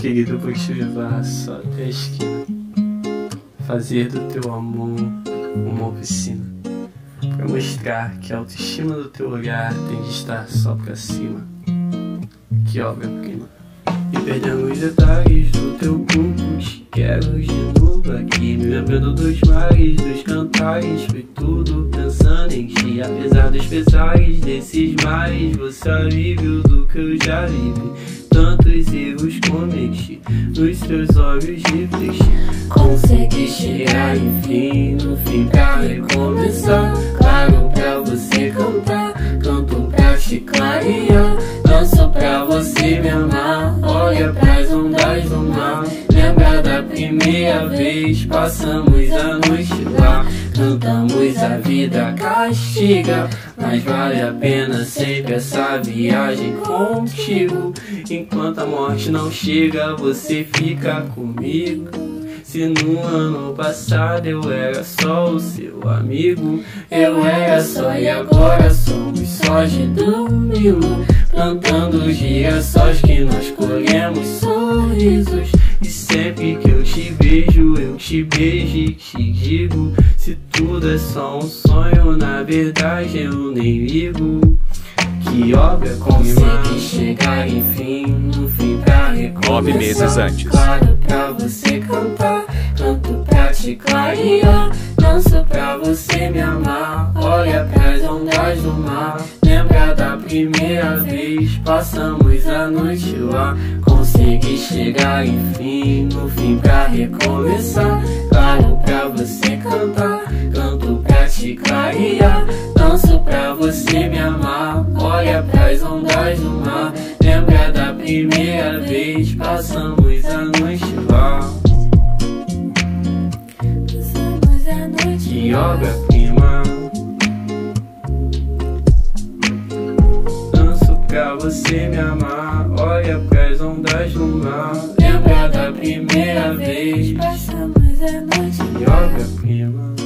Querido, vou te levar só até a esquina, fazer do teu amor uma oficina, pra mostrar que a autoestima do teu olhar tem que estar só pra cima. Que obra-prima. E perdendo os detalhes do teu corpo, te quero de novo aqui, me lembrando dos mares, dos cantares. Foi tudo pensando em ti, apesar dos pesares desses mares, você é alívio do que eu já vivi. Tantos erros cometi, nos teus olhos reflexi. Consegui chegar enfim, no fim pra recomeçar. Claro pra você cantar, canto pra te clarear. Danço pra você me amar, olha pras ondas do mar. Lembra da primeira vez, passamos a noite lá. Cantamos a vida castiga, mas vale a pena sempre essa viagem contigo. Enquanto a morte não chega, você fica comigo. Se no ano passado eu era só o seu amigo, eu era só e agora somos sóis de domingo, plantando girassóis que nós colhemos sorrisos. E sempre que eu te beijo e te digo, se tudo é só um sonho, na verdade eu nem ligo. Que obra como consegui chegar enfim, no fim pra recomeçar. 9 meses antes. Claro pra você cantar, canto pra te clarear. Danço pra você me amar, olha pras ondas do mar. Lembra da primeira vez, passamos a noite lá. Consegui chegar enfim, no fim pra recomeçar. Claro pra você cantar, canto pra te clarear. Danço pra você me amar, olha pras ondas do mar. Lembra da primeira vez, passamos a noite lá. Passamos a noite. Que obra-prima. Danço pra você me amar, olha pras ondas do mar. Lembra da primeira vez, passamos a noite lá. Que obra-prima.